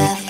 love.